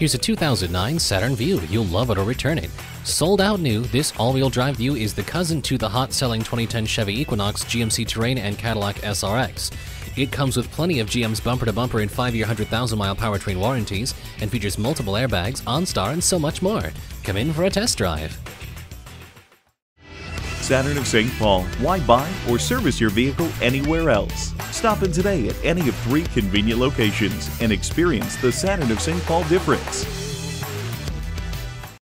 Here's a 2009 Saturn Vue. You'll love it or return it. Sold out new, this all-wheel drive Vue is the cousin to the hot-selling 2010 Chevy Equinox, GMC Terrain, and Cadillac SRX. It comes with plenty of GM's bumper-to-bumper and 5-year, 100,000-mile powertrain warranties, and features multiple airbags, OnStar, and so much more. Come in for a test drive. Saturn of St. Paul. Why buy or service your vehicle anywhere else? Stop in today at any of 3 convenient locations and experience the Saturn of St. Paul difference.